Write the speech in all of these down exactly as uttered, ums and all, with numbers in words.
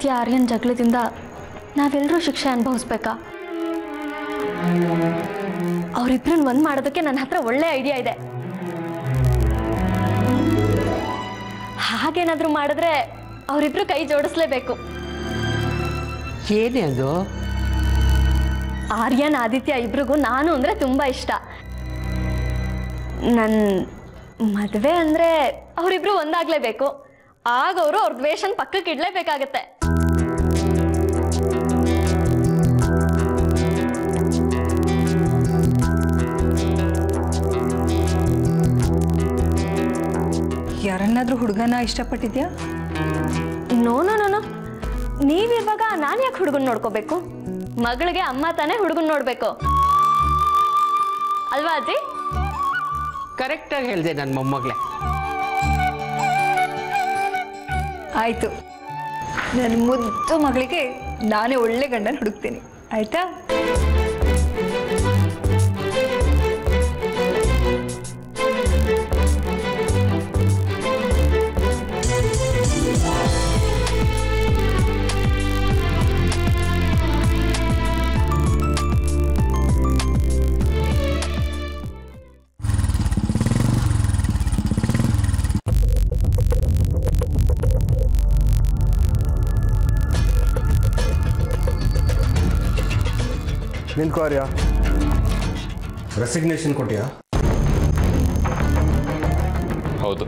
ಆದಿತ್ಯ ಆರ್ಯನ್ ಜಗಳದಿಂದ ನಾವೆಲ್ಲರೂ ಶಿಕ್ಷೆ ಅನುಭವಿಸಬೇಕಾ? ಅವರಿಬ್ಬರನ್ನ ಒಂದ್ ಮಾಡೋದಕ್ಕೆ ನನ್ನ ಹತ್ರ ಒಳ್ಳೆ ಐಡಿಯಾ ಇದೆ. ಹಾಗೇನಾದರೂ ಮಾಡಿದ್ರೆ ಅವರಿಬ್ಬರು ಕೈ ಜೋಡಿಸಲೇಬೇಕು. ಏನೇ ಅದು? ಆರ್ಯನ್ ಆದಿತ್ಯ ಇಬ್ಬರಿಗೂ ನಾನು ಅಂದ್ರೆ ತುಂಬಾ ಇಷ್ಟ. ನನ್ನ ಮದುವೆ ಅಂದ್ರೆ ಅವರಿಬ್ಬರು ಒಂದಾಗಲೇಬೇಕು. ಆಗ ಅವರು ಅವ್ರ ದ್ವೇಷನ್ ಪಕ್ಕಕ್ಕೆ ಇಡಲೇಬೇಕಾಗುತ್ತೆ. ಯಾರನ್ನಾದ್ರೂ ಹುಡುಗನ ಇಷ್ಟಪಟ್ಟಿದ್ಯಾ? ನೋ ನೋ ನೋ ನೋ ನೀವಿರುವಾಗ ನಾನು ಯಾಕೆ ಹುಡುಗನ್ ನೋಡ್ಕೋಬೇಕು? ಮಗಳಿಗೆ ಅಮ್ಮ ತಾನೇ ಹುಡುಗನ್ ನೋಡ್ಬೇಕು ಅಲ್ವಾ ಅಜ್ಜಿ? ಕರೆಕ್ಟಾಗಿ ಹೇಳಿದೆ ನನ್ನ ಮೊಮ್ಮಗಳೇ. ಆಯ್ತು, ನನ್ನ ಮುದ್ದು ಮಗಳಿಗೆ ನಾನೇ ಒಳ್ಳೆ ಗಂಡನ ಹುಡುಕ್ತೀನಿ, ಆಯ್ತಾ? निन्कोरिया रेसिग्नेशन कोटिया ಹೌದು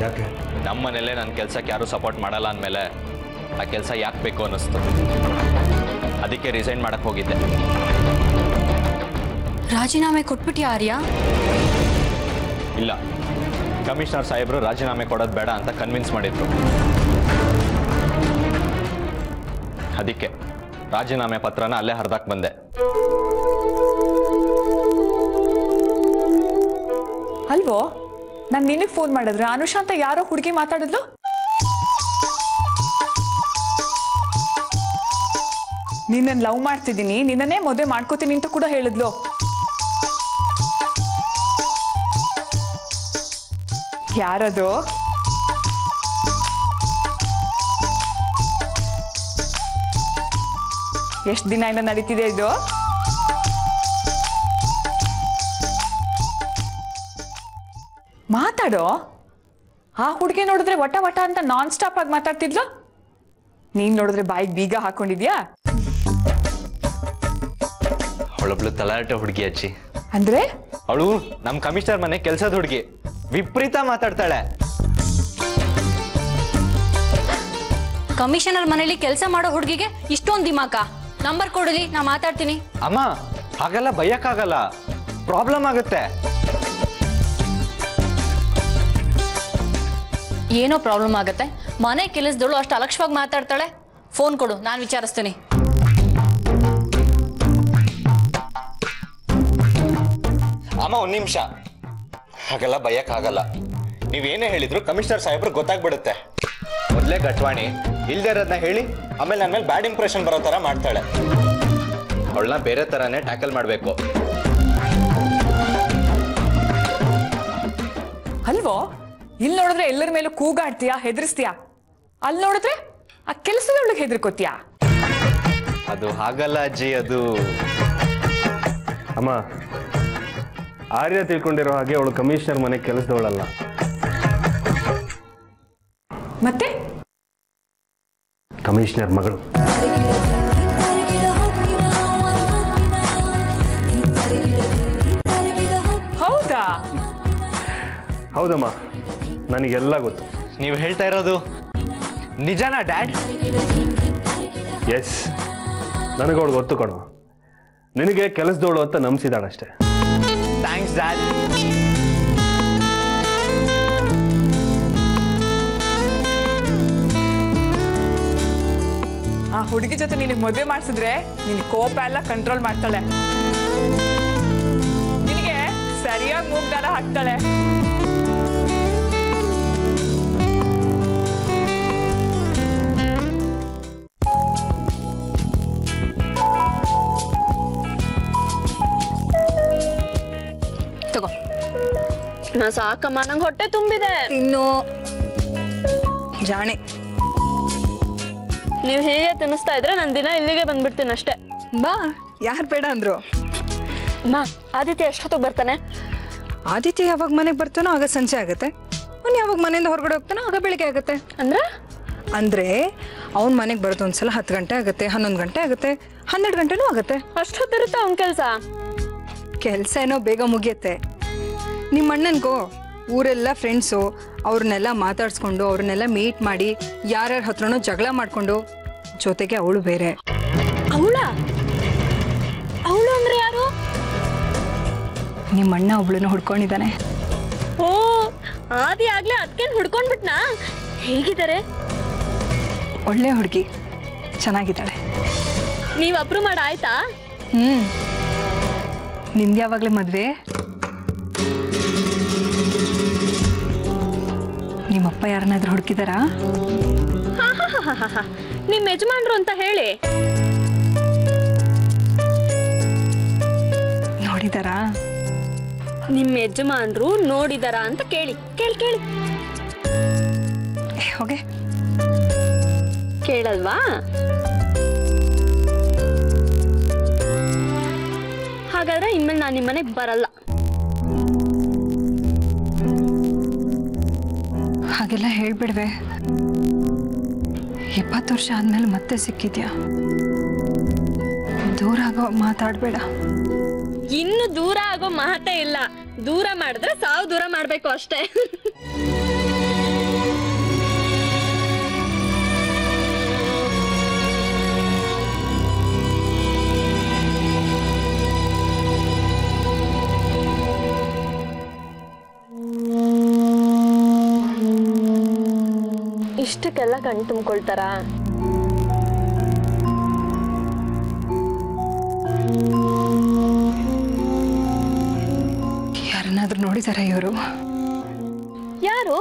ಯಾಕೆ ನಮ್ಮ ಮನೆಯಲ್ಲೇ ನನ್ನ ಕೆಲಸಕ್ಕೆ ಯಾರು ಸಪೋರ್ಟ್ ಮಾಡಲ್ಲ ಅಂದಮೇಲೆ ಆ ಕೆಲಸ ಯಾಕೆ ಬೇಕು ಅನ್ನಿಸ್ತು. ಅದಕ್ಕೆ ರಿಸೈನ್ ಮಾಡಕ್ಕೆ ಹೋಗಿದ್ದೆ. ರಾಜೀನಾಮೆ ಕೊಟ್ಬಿಟ್ಟಿ ಆರ್ಯ? ಇಲ್ಲ, ಕಮಿಷನರ್ ಸಾಹೇಬರು ರಾಜೀನಾಮೆ ಕೊಡೋದು ಬೇಡ ಅಂತ ಕನ್ವಿನ್ಸ್ ಮಾಡಿದ್ರು. ಅದಕ್ಕೆ ರಾಜೀನಾಮೆ ಪತ್ರನ ಅಲ್ಲೇ ಹರಿದಾಕ್ ಬಂದೆ. ಅಲ್ವೋ, ನಾನು ನಿನಗೆ ಫೋನ್ ಮಾಡಿದ್ರೆ ಅನುಷಾ ಅಂತ ಯಾರೋ ಹುಡುಗಿ ಮಾತಾಡಿದ್ಲು. ನಿನ್ನನ್ನು ಲವ್ ಮಾಡ್ತಿದ್ದೀನಿ, ನಿನ್ನನ್ನೇ ಮದುವೆ ಮಾಡ್ಕೋತೀನಿ ಅಂತ ಕೂಡ ಹೇಳಿದ್ಲು. ಯಾರದು? ಎಷ್ಟು ದಿನ ಇಂದ ನಡೀತಿದೆ ಇದು? ಮಾತಾಡೋ. ಆ ಹುಡುಗಿ ನೋಡಿದ್ರೆ ವಟ ವಟ ಅಂತ ನಾನ್ ಸ್ಟಾಪ್ ಆಗಿ ಮಾತಾಡ್ತಿದ್ಲು. ನೀನ್ ನೋಡಿದ್ರೆ ಬಾಯಿಗೆ ಬೀಗ ಹಾಕೊಂಡಿದ್ಯಾ? ಅವಳೊಬ್ಳು ತಲಾಟ ಹುಡುಗಿ ಅಜ್ಜಿ. ಅಂದ್ರೆ ಅವಳು ನಮ್ ಕಮಿಷನರ್ ಮನೆ ಕೆಲ್ಸದ ಹುಡುಗಿ, ವಿಪರೀತ ಮಾತಾಡ್ತಾಳೆ. ಕಮಿಷನರ್ ಮನೇಲಿ ಕೆಲಸ ಮಾಡೋ ಹುಡುಗಿಗೆ ಇಷ್ಟೊಂದು ದಿಮಾಕ? ನಂಬರ್ ಕೊಡಲಿ, ನಾ ಮಾತಾಡ್ತೀನಿ. ಅಮ್ಮ, ಹಾಗೆಲ್ಲ ಬಯ್ಯಕ್ಕಾಗಲ್ಲ, ಪ್ರಾಬ್ಲಮ್ ಆಗುತ್ತೆ. ಏನೋ ಪ್ರಾಬ್ಲಮ್ ಆಗುತ್ತೆ? ಮನೆ ಕೆಲಸದಳು ಅಷ್ಟು ಅಲಕ್ಷ್ಯವಾಗಿ ಮಾತಾಡ್ತಾಳೆ. ಫೋನ್ ಕೊಡು, ನಾನು ವಿಚಾರಿಸ್ತೀನಿ. ಅಮ್ಮ, ಒಂದ್ ನಿಮಿಷ. ಹಾಗೆಲ್ಲ ಬಯಕಾಗಲ್ಲ. ನೀವೇನೇ ಹೇಳಿದ್ರು ಕಮಿಷನರ್ ಸಾಹೇಬ್ರು ಗೊತ್ತಾಗ್ಬಿಡುತ್ತೆ. ಮೊದಲೇ ಗಟ್ವಾಣಿ ಇಲ್ದೇ ಇರೋದನ್ನ ಹೇಳಿ ಆಮೇಲೆ ನನ್ನ ಮೇಲೆ ಬ್ಯಾಡ್ ಇಂಪ್ರೆಷನ್ ಬರೋ ಥರ ಮಾಡ್ತಾಳೆ. ಅವಳನ್ನ ಬೇರೆ ಥರನೇ ಟ್ಯಾಕಲ್ ಮಾಡಬೇಕು ಅಲ್ವೋ? ಇಲ್ಲಿ ನೋಡಿದ್ರೆ ಎಲ್ಲರ ಮೇಲೂ ಕೂಗಾಡ್ತೀಯಾ, ಹೆದರಿಸ್ತೀಯಾ. ಅಲ್ಲಿ ನೋಡಿದ್ರೆ ಆ ಕೆಲಸದೊಳಗೆ ಹೆದರ್ಕೋತೀಯಾ. ಅದು ಹಾಗಲ್ಲ ಅಜ್ಜಿ, ಅದು ಅಮ್ಮ ಆರ್ಯ ತಿಳ್ಕೊಂಡಿರೋ ಹಾಗೆ ಅವಳು ಕಮಿಷನರ್ ಮನೆ ಕೆಲಸದವಳಲ್ಲ. ಮತ್ತೆ ಕಮಿಷನರ್ ಮಗಳು. ಹೌದಾ? ಹೌದಮ್ಮ, ನನಗೆಲ್ಲ ಗೊತ್ತು. ನೀವು ಹೇಳ್ತಾ ಇರೋದು ನಿಜಾನಾ ಡ್ಯಾಡ್? ಎಸ್, ನನಗೆ ಅವಳು ಗೊತ್ತು ಕಣೋ. ನಿನಗೆ ಕೆಲಸದವಳು ಅಂತ ನಂಬಿಸಿದಾಳಷ್ಟೇ. Thanks, Dad. ಆ ಹುಡುಗಿ ಜೊತೆ ನಿನಗೆ ಮದುವೆ ಮಾಡಿಸಿದ್ರೆ ನಿನ್ನ ಕೋಪ ಎಲ್ಲ ಕಂಟ್ರೋಲ್ ಮಾಡ್ತಾಳೆ. ನಿನಗೆ ಸರಿಯಾಗಿ ಮೂಗ್ ದಾರ ಹಾಕ್ತಾಳೆ. ಸಾಕಮ್ಮ, ನಂಗೆ ಹೊಟ್ಟೆ ತುಂಬಿದೆ. ತಿನ್ನು ಜಾಣೆ. ನೀವು ಹೀಗೆ ತಿನ್ನಿಸ್ತಾ ಇದ್ರೆ ನನ್ನ ದಿನ ಇಲ್ಲಿಗೆ ಬಂದ್ಬಿಡ್ತೀನಿ ಅಷ್ಟೇ. ಬಾ, ಯಾರು ಬೇಡ ಅಂದ್ರು? ಅಮ್ಮ, ಆದಿತ್ಯ ಎಷ್ಟೊತ್ತಿಗೆ ಬರ್ತಾನೆ? ಆದಿತ್ಯ ಯಾವಾಗ ಮನೆಗೆ ಬರ್ತಾನೋ ಆಗ ಸಂಜೆ ಆಗುತ್ತೆ. ಅವ್ನು ಯಾವಾಗ ಮನೆಯಿಂದ ಹೊರಗಡೆ ಹೋಗ್ತಾನೋ ಆಗ ಬೆಳಿಗ್ಗೆ ಆಗುತ್ತೆ. ಅಂದ್ರೆ ಅಂದ್ರೆ ಅವ್ನ ಮನೆಗೆ ಬರೋದು ಒಂದ್ಸಲ ಹತ್ತು ಗಂಟೆ ಆಗುತ್ತೆ, ಹನ್ನೊಂದು ಗಂಟೆ ಆಗುತ್ತೆ, ಹನ್ನೆರಡು ಗಂಟೆನೂ ಆಗುತ್ತೆ. ಅಷ್ಟೊತ್ತಿರುತ್ತೆ ಅವ್ನ ಕೆಲಸ. ಕೆಲಸ ಏನೋ ಬೇಗ ಮುಗಿಯುತ್ತೆ. ನಿಮ್ಮ ಅಣ್ಣನಿಗೂ ಊರೆಲ್ಲ ಫ್ರೆಂಡ್ಸು, ಅವ್ರನ್ನೆಲ್ಲ ಮಾತಾಡಿಸ್ಕೊಂಡು ಅವ್ರನ್ನೆಲ್ಲ ಮೀಟ್ ಮಾಡಿ ಯಾರ್ಯಾರ ಹತ್ರನೂ ಜಗಳ ಮಾಡಿಕೊಂಡು, ಜೊತೆಗೆ ಅವಳು ಬೇರೆ. ಅವಳ ಅವಳು ಅಂದ್ರೆ ಯಾರು? ನಿಮ್ಮ ಅಣ್ಣ ಅವಳನ್ನು ಹುಡ್ಕೊಂಡಿದ್ದಾನೆ. ಓ, ಆದಿ ಆಗ್ಲೇ ಅದಕ್ಕೇನು ಹುಡ್ಕೊಂಡ್ಬಿಟ್ನಾ? ಹೇಗಿದ್ದಾರೆ? ಒಳ್ಳೆ ಹುಡುಗಿ, ಚೆನ್ನಾಗಿದ್ದಾಳೆ. ನೀವು ಅಪ್ರೂವ್ ಮಾಡಾಯ್ತಾ? ಹ್ಞೂ. ನಿಮ್ದು ಯಾವಾಗಲೇ ಮದುವೆ? ನಿಮ್ಮಪ್ಪ ಯಾರನ್ನಾದ್ರೂ ಹುಡುಕಿದಾರಾ? ನಿಮ್ಮ ಯಜಮಾನ್ರು ಅಂತ ಹೇಳಿ ನೋಡಿದಾರಾ? ನಿಮ್ಮ ಯಜಮಾನ್ರು ನೋಡಿದಾರಾ ಅಂತ ಕೇಳಿ ಕೇಳಿ ಕೇಳಿ ಹೋಗೆ ಕೇಳಲ್ವಾ? ಹಾಗಾದ್ರೆ ಇನ್ಮೇಲೆ ನಾನು ನಿಮ್ಮನೆ ಬರಲ್ಲ. ಹಾಗೆಲ್ಲ ಹೇಳ್ಬಿಡ್ವೆ. ಇಪ್ಪತ್ತು ವರ್ಷ ಆದ್ಮೇಲೆ ಮತ್ತೆ ಸಿಕ್ಕಿದ್ಯಾ? ದೂರ ಆಗೋ ಮಾತಾಡ್ಬೇಡ. ಇನ್ನು ದೂರ ಆಗೋ ಮಾತೇ ಇಲ್ಲ. ದೂರ ಮಾಡಿದ್ರೆ ಸಾವು ದೂರ ಮಾಡ್ಬೇಕು ಅಷ್ಟೇ. ಇಷ್ಟಕ್ಕೆಲ್ಲ ಕಣ್ ತುಂಬಿಕೊಳ್ತಾರ? ಯಾರನ್ನಾದ್ರೂ ನೋಡಿದಾರ ಇವರು? ಯಾರು?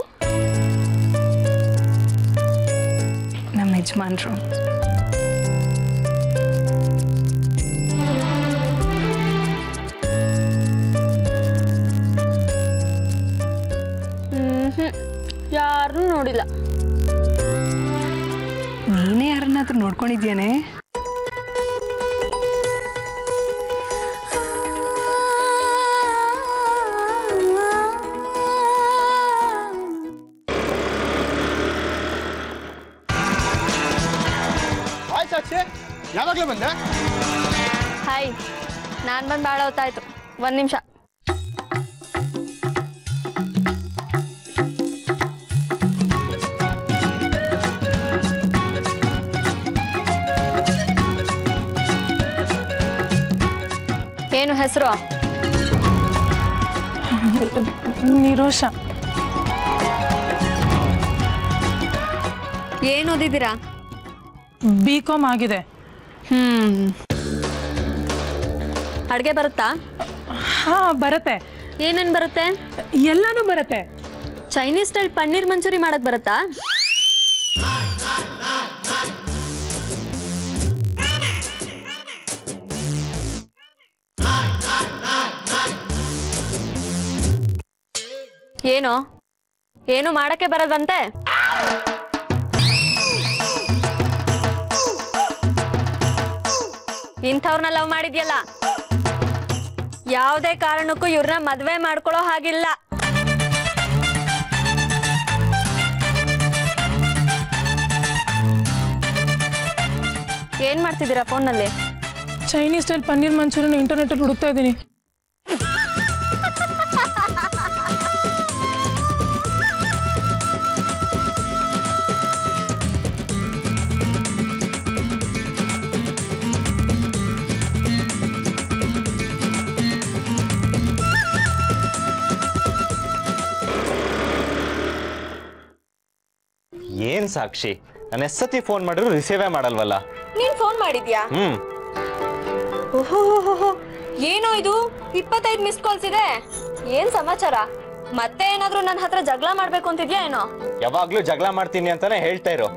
ನಮ್ಮ ಯಜಮಾನ್ರು. ಹ್ಮ್, ಯಾರು ನೋಡಿಲ್ಲ. ನೀನೇ ಯಾರನ್ನಾದ್ರೂ ನೋಡ್ಕೊಂಡಿದ್ಯಾನೆ? ಹಾಯ್ ಸಾಕ್ಷಿ, ಯಾವಾಗಲೇ ಬಂದೆ? ಹಾಯ್, ನಾನು ಬಂದು ಭಾಳ ಹೊತ್ತಾಯ್ತು. ಒಂದು ನಿಮಿಷ. ಏನು ಹೆಸರು? ನಿರೋಷ. ಏನು ಓದಿದ್ದೀರಾ? ಬಿ ಕಾಮ್ ಆಗಿದೆ. ಹ್ಮ್. ಅಡುಗೆ ಬರುತ್ತಾ? ಹಾ, ಬರುತ್ತೆ. ಏನೇನು ಬರುತ್ತೆ? ಎಲ್ಲಾನು ಬರುತ್ತೆ. ಚೈನೀಸ್ ಸ್ಟೈಲ್ ಪನ್ನೀರ್ ಮಂಚೂರಿ ಮಾಡಕ್ ಬರುತ್ತಾ? ಏನು ಏನು ಮಾಡಕ್ಕೆ ಬರದಂತೆ? ಇಂಥವ್ರನ್ನ ಲವ್ ಮಾಡಿದ್ಯಲ್ಲ, ಯಾವುದೇ ಕಾರಣಕ್ಕೂ ಇವ್ರನ್ನ ಮದ್ವೆ ಮಾಡ್ಕೊಳ್ಳೋ ಹಾಗಿಲ್ಲ. ಏನ್ ಮಾಡ್ತಿದ್ದೀರಾ ಫೋನಲ್ಲಿ? ಚೈನೀಸ್ ಸ್ಟೈಲ್ ಪನ್ನೀರ್ ಮಂಚೂರಿಯನ್ನು ಇಂಟರ್ನೆಟ್ ಅಲ್ಲಿ ಹುಡುಕ್ತಾ ಇದ್ದೀನಿ. ಏನ್ ಸಾಕ್ಷಿ, ನಾನು ಎಷ್ಟೊತ್ತಿ ಫೋನ್ ಮಾಡಿದ್ರು ರಿಸೀವೇ ಮಾಡಲ್ವಲ್ಲ? ನೀನ್ ಫೋನ್ ಮಾಡಿದ್ಯಾ? ಹ್ಮ್. ಓಹೋ, ಏನೋ ಇದು ಇಪ್ಪತ್ತೈದು ಮಿಸ್ ಕಾಲ್ಸ್ ಇದೆ. ಏನ್ ಸಮಾಚಾರ? ಮತ್ತೆ ಏನಾದ್ರೂ ನನ್ನ ಹತ್ರ ಜಗಳ ಮಾಡ್ಬೇಕು ಅಂತಿದ್ಯಾ ಏನೋ? ಯಾವಾಗ್ಲೂ ಜಗಳ ಮಾಡ್ತೀನಿ ಅಂತಾನೆ ಹೇಳ್ತಾ ಇರೋ.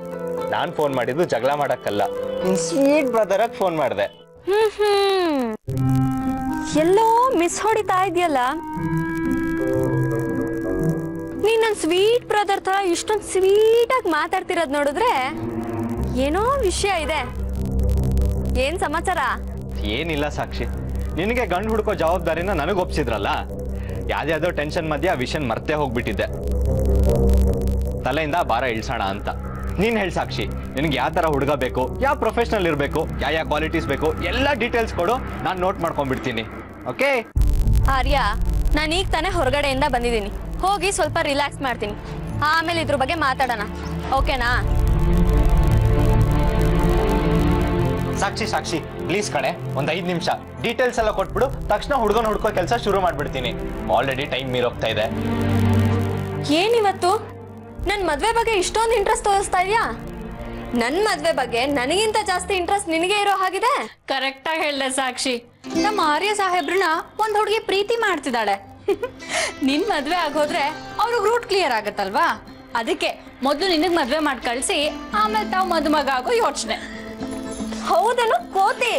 ನಾನ್ ಫೋನ್ ಮಾಡಿದ್ದು ಜಗಳ ಮಾಡಕ್ಕಲ್ಲ, ನಿನ್ ಸ್ವೀಟ್ ಬ್ರದರ್ ಆಗಿ ಫೋನ್ ಮಾಡಿದೆ. ಹ್ಮ್ ಹ್ಮ್. ಎಲ್ಲೋ ಮಿಸ್ ಹೊಡಿತಾ ಇದೆಯಲ್ಲ. ನನ್ನ ಸ್ವೀಟ್ ಬ್ರದರ್ ತರ ಇಷ್ಟೊಂದು ಸ್ವೀಟ್ ಆಗಿ ಮಾತಾಡ್ತಿರೋದು ನೋಡಿದ್ರೆ ಏನೋ ವಿಷಯ ಇದೆ. ಏನು ಸಮಾಚಾರ? ಏನಿಲ್ಲ ಸಾಕ್ಷಿ, ನಿನಗೆ ಗಂಡು ಹುಡುಕೋ ಜವಾಬ್ದಾರಿನ ನನಗೆ ಒಪ್ಸಿದ್ರಲ್ಲ, ಯಾವ್ದಾವುದೋ ಟೆನ್ಷನ್ ಮಧ್ಯೆ ಆ ವಿಷನ್ ಮರ್ತೇ ಹೋಗ್ಬಿಟ್ಟಿದ್ದೆ, ತಲೆಯಿಂದ ಭಾರ ಇಳಿಸೋಣ ಅಂತ. ನೀನ್ ಹೇಳಿ ಸಾಕ್ಷಿ, ನಿನಗೆ ಯಾವ ಥರ ಹುಡುಗ ಬೇಕು, ಯಾವ ಪ್ರೊಫೆಷನಲ್ ಇರಬೇಕು, ಯಾವ ಯಾವ ಕ್ವಾಲಿಟೀಸ್ ಬೇಕು, ಎಲ್ಲ ಡೀಟೇಲ್ಸ್ ಕೊಡು, ನಾನು ನೋಟ್ ಮಾಡ್ಕೊಂಡ್ಬಿಡ್ತೀನಿ. ಓಕೆ ಆರ್ಯ, ನಾನು ಈಗ ತಾನೇ ಹೊರಗಡೆಯಿಂದ ಬಂದಿದ್ದೀನಿ, ಹೋಗಿ ಸ್ವಲ್ಪ ರಿಲ್ಯಾಕ್ಸ್ ಮಾಡ್ತೀನಿ, ಆಮೇಲೆ ಇದ್ರ ಬಗ್ಗೆ ಮಾತಾಡೋಣ, ಓಕೆನಾ? ಸಾಕ್ಷಿ ಸಾಕ್ಷಿ ಪ್ಲೀಸ್ ಕಣೆ, ಒಂದು ಐದು ನಿಮಿಷ ಡೀಟೇಲ್ಸ್ ಎಲ್ಲ ಕೊಟ್ಬಿಡು, ತಕ್ಷಣ ಹುಡುಗನ ಹುಡ್ಕೋ ಕೆಲಸ ಶುರು ಮಾಡ್ಬಿಡ್ತೀನಿ, ಆಲ್ರೆಡಿ ಟೈಮ್ ಮೀರೋಗ್ತಾ ಇದೆ. ಏನಿವತ್ತು ನನ್ನ ಮದುವೆ ಬಗ್ಗೆ ಇಷ್ಟೊಂದು ಇಂಟ್ರೆಸ್ಟ್ ತೋರಿಸ್ತಾ ಇದೆಯಾ? ನನ್ನ ಮದುವೆ ಬಗ್ಗೆ ನನಗಿಂತ ಜಾಸ್ತಿ ಇಂಟ್ರೆಸ್ಟ್ ನಿನಗೆ ಇರೋ ಹಾಗಿದೆ. ಕರೆಕ್ಟಾಗಿ ಹೇಳ್ದೆ ಸಾಕ್ಷಿ, ನಮ್ಮ ಆರ್ಯ ಸಾಹೇಬ್ರನ್ನ ಒಂದು ಹುಡುಗಿ ಪ್ರೀತಿ ಮಾಡ್ತಿದ್ದಾಳೆ, ನಿನ್ ಮದುವೆ ಆಗೋದ್ರೆ ಅವ್ರಿಗೆ ರೂಟ್ ಕ್ಲಿಯರ್ ಆಗತ್ತಲ್ವಾ, ಅದಕ್ಕೆ ಮೊದಲು ನಿನಗೆ ಮದುವೆ ಮಾಡಿ ಕಳಿಸಿ ಆಮೇಲೆ ತಾವು ಮದುಮಗ ಆಗೋ ಯೋಚನೆ. ಹೌದನು ಕೋತಿ,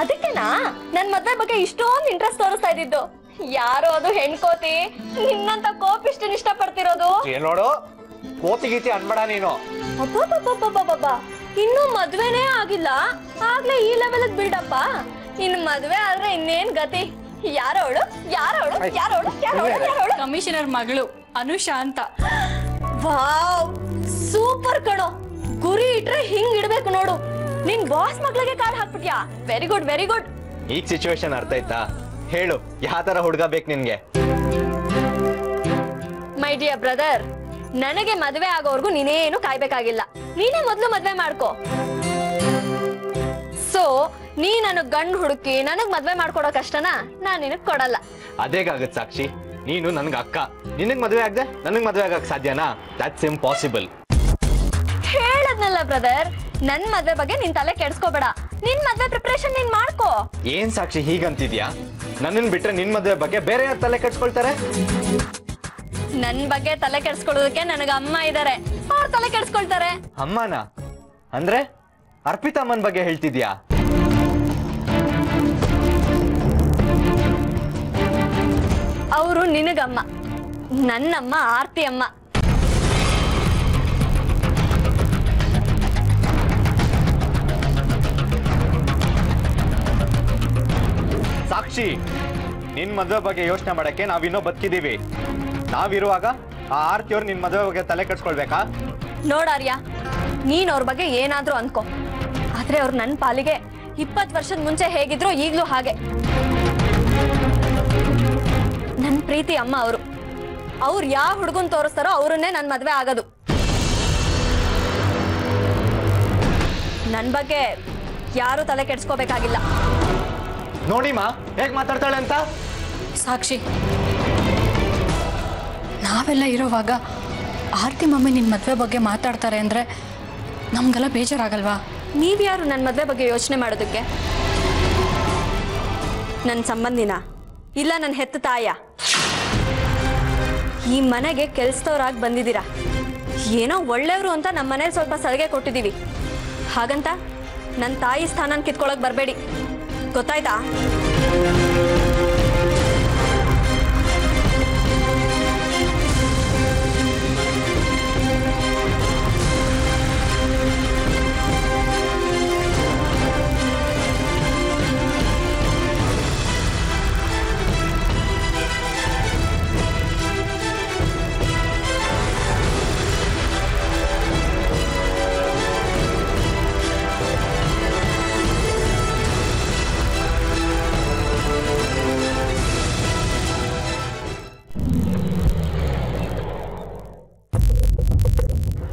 ಅದಕ್ಕೆನಾ ನನ್ನ ಮದುವೆ ಬಗ್ಗೆ ಇಷ್ಟೊಂದು ಇಂಟ್ರೆಸ್ಟ್ ತೋರಿಸ್ತಾ ಇದ್ದಿದ್ದು? ಯಾರೋ ಅದು ಹೆಣ್ಕೋತಿ, ನಿನ್ನಂತ ಕೋಪ ಇಷ್ಟನ್ ಇಷ್ಟ ಪಡ್ತಿರೋದು ನೋಡು. ಕೋತಿ ಗೀತಿ ಅನ್ಬೇಡ ನೀನು. ಅಬ್ಬಬ್ಬಬ್ಬಬ್ಬಬ್ಬ, ಇನ್ನೂ ಮದ್ವೆನೇ ಆಗಿಲ್ಲ ಆಗ್ಲೇ ಈ ಲೆವೆಲ್ ಬಿಲ್ಡಪ್ಪ, ಇನ್ನು ಮದ್ವೆ ಆದ್ರೆ ಇನ್ನೇನ್ ಗತಿ. ಯಾರೋಳು ಯಾರೋಳು ಯಾರೋಳು ಯಾರೋಳು? ಕಮಿಷನರ್ ಮಗಳು ಅನುಶಾಂತ. ವಾವ್ ಸೂಪರ್ ಕಣೋ, ಗುರಿ ಇಟ್ರೆ ಹಿಂಗ್ ಇಡ್ಬೇಕು ನೋಡು. ನಿನ್ ಬಾಸ್ ಮಗಳಿಗೆ ಕಾಲ್ ಹಾಕ್ಬಿಟ್ಯಾ? Very good very good. ಈಗ ಸಿಚುವೇಶನ್ ಅರ್ಥ ಆಯ್ತಾ? ಹೇಳು, ಯಾವ ತರ ಹುಡುಗ ಬೇಕು ನಿನ್ಗೆ? ಮೈ ಡಿಯರ್ ಬ್ರದರ್, ನನಗೆ ಮದ್ವೆ ಆಗೋವರೆಗೂ ನೀನೇನು ಕಾಯ್ಬೇಕಾಗಿಲ್ಲ, ನೀನೇ ಮೊದಲು ಮದ್ವೆ ಮಾಡ್ಕೋ. ಸೊ ನೀ ನನಗ್ ಗಂಡು ಹುಡುಕಿ ನನಗ್ ಮದ್ವೆ ಮಾಡ್ಕೊಡೋ ಕಷ್ಟನಾ ನಾನ್ ನಿನಗ್ ಕೊಡಲ್ಲ. ಅದೇಗಾಗತ್ ಸಾಕ್ಷಿ, ನೀನು ನನ್ಗ ಅಕ್ಕ, ನಿನಗ್ ಮದ್ವೆ ಆಗದೆ ನನಗ್ ಮದ್ವೆ ಆಗಕ್ ಸಾಧ್ಯನಾ? That's impossible. ಹೇಳದ್ನಲ್ಲ ಬ್ರದರ್, ನನ್ ಮದ್ವೆ ಬಗ್ಗೆ ನಿನ್ ತಲೆ ಕೆಡ್ಸ್ಕೋಬೇಡ, ನಿನ್ ಮದ್ವೆ ಪ್ರಿಪರೇಷನ್ ನೀನ್ ಮಾಡ್ಕೋ. ಏನ್ ಸಾಕ್ಷಿ ಹೀಗಂತಿದ್ಯಾ? ನನ್ನನ್ ಬಿಟ್ರೆ ನಿನ್ ಮದ್ವೆ ಬಗ್ಗೆ ಬೇರೆ ಯಾರು ತಲೆ ಕೆಡ್ಸ್ಕೊಳ್ತಾರೆ? ನನ್ ಬಗ್ಗೆ ತಲೆ ಕೆಡ್ಸ್ಕೊಳ್ಳೋದಕ್ಕೆ ನನಗ ಅಮ್ಮ ಇದಾರೆ, ಅವ್ರು ತಲೆ ಕೆಡ್ಸ್ಕೊಳ್ತಾರೆ. ಅಮ್ಮನ ಅಂದ್ರೆ ಅರ್ಪಿತಾ ಅಮ್ಮನ್ ಬಗ್ಗೆ ಹೇಳ್ತಿದ್ಯಾ? ಅವರು ನಿನಗಮ್ಮ, ನನ್ನಮ್ಮ ಆರ್ತಿ ಅಮ್ಮ. ಸಾಕ್ಷಿ, ನಿನ್ ಮದುವೆ ಬಗ್ಗೆ ಯೋಚನೆ ಮಾಡಕ್ಕೆ ನಾವಿನ್ನೂ ಬದುಕಿದೀವಿ, ನಾವಿರುವಾಗ ಆ ಆರ್ತಿಯವ್ರು ನಿನ್ ಮದುವೆ ಬಗ್ಗೆ ತಲೆ ಕೆಡ್ಸ್ಕೊಳ್ಬೇಕಾ? ನೋಡಾರ್ಯ, ನೀನ್ ಅವ್ರ ಬಗ್ಗೆ ಏನಾದ್ರೂ ಅನ್ಕೋ, ಆದ್ರೆ ಅವ್ರು ನನ್ನ ಪಾಲಿಗೆ ಇಪ್ಪತ್ತು ವರ್ಷದ ಮುಂಚೆ ಹೇಗಿದ್ರು ಈಗ್ಲೂ ಹಾಗೆ. ನನ್ನ ಪ್ರೀತಿ ಅಮ್ಮ ಅವರು, ಅವ್ರು ಯಾವ ಹುಡುಗನ್ ತೋರಿಸ್ತಾರೋ ಅವ್ರನ್ನೇ ನನ್ನ ಮದುವೆ ಆಗೋದು. ನನ್ ಬಗ್ಗೆ ಯಾರು ತಲೆ ಕೆಡ್ಸ್ಕೋಬೇಕಾಗಿಲ್ಲ. ನೋಡಿಮಾ ಹೇಗ್ ಮಾತಾಡ್ತಾಳೆ ಅಂತ. ಸಾಕ್ಷಿ, ನಾವೆಲ್ಲ ಇರೋವಾಗ ಆರ್ತಿ ಮಮ್ಮಿ ನಿನ್ನ ಮದುವೆ ಬಗ್ಗೆ ಮಾತಾಡ್ತಾರೆ ಅಂದರೆ ನಮಗೆಲ್ಲ ಬೇಜಾರಾಗಲ್ವಾ? ನೀವ್ಯಾರು ನನ್ನ ಮದುವೆ ಬಗ್ಗೆ ಯೋಚನೆ ಮಾಡೋದಕ್ಕೆ? ನನ್ನ ಸಂಬಂಧಿನ ಇಲ್ಲ ನನ್ನ ಹೆತ್ತ ತಾಯ, ಈ ಮನೆಗೆ ಕೆಲಸದವ್ರಾಗಿ ಬಂದಿದ್ದೀರಾ, ಏನೋ ಒಳ್ಳೆಯವರು ಅಂತ ನಮ್ಮ ಮನೇಲಿ ಸ್ವಲ್ಪ ಸಲಿಗೆ ಕೊಟ್ಟಿದ್ದೀವಿ, ಹಾಗಂತ ನನ್ನ ತಾಯಿ ಸ್ಥಾನನ ಕಿತ್ಕೊಳ್ಳೋಕೆ ಬರಬೇಡಿ, ಗೊತ್ತಾಯ್ತಾ?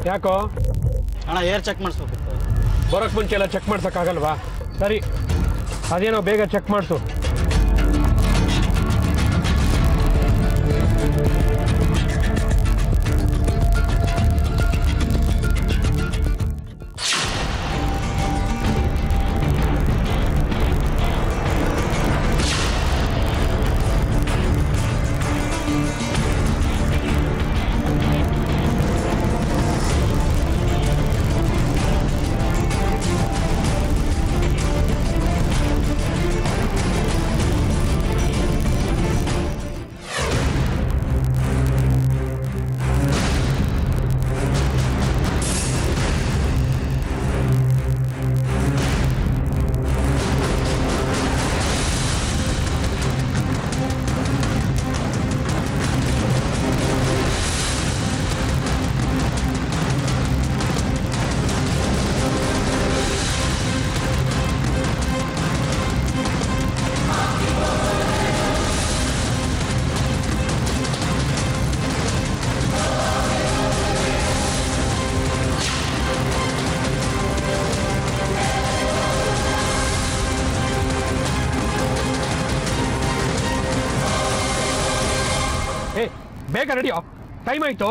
ಯಾಕೋ ಅಣ್ಣ ಏರ್ ಚೆಕ್ ಮಾಡಿಸ್ಬೇಕಿತ್ತು, ಬರೋಕ್ಕೆ ಮುಂಚೆ ಎಲ್ಲ ಚೆಕ್ ಮಾಡ್ಸೋಕ್ಕಾಗಲ್ವಾ? ಸರಿ ಅದೇನೋ ಬೇಗ ಚೆಕ್ ಮಾಡಿಸು. ಬೇಗ ರೆಡಿ ಆಫ್ ಟೈಮ್ ಆಯ್ತು.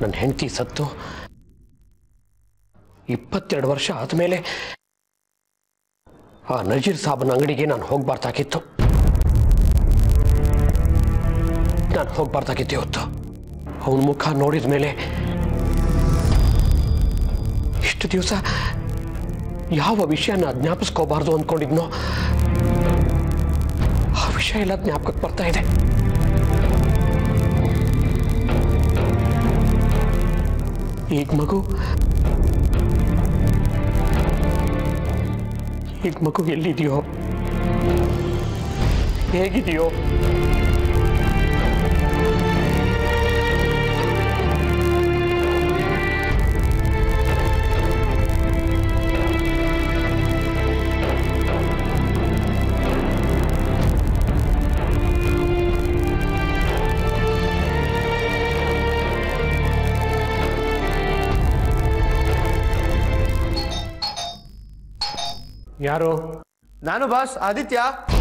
ನನ್ನ ಹೆಂಡತಿ ಸತ್ತು ಇಪ್ಪತ್ತೆರಡು ವರ್ಷ ಆದಮೇಲೆ ಆ ನಜೀರ್ ಸಾಬನ ಅಂಗಡಿಗೆ ನಾನು ಹೋಗಬಾರ್ದಾಗಿತ್ತು ನಾನು ಹೋಗಬಾರ್ದಾಗಿತ್ತು ಇವತ್ತು ಅವನ ಮುಖ ನೋಡಿದ ಮೇಲೆ ಇಷ್ಟು ದಿವಸ ಯಾವ ವಿಷಯನ ಜ್ಞಾಪಿಸ್ಕೋಬಾರ್ದು ಅಂದ್ಕೊಂಡಿದ್ನೋ ಆ ವಿಷಯ ಎಲ್ಲ ಜ್ಞಾಪಕಕ್ಕೆ ಬರ್ತಾ ಇದೆ. एक मगु एक मगु एल्लिदियो हेगिदियो यारो नानु बस आदित्य.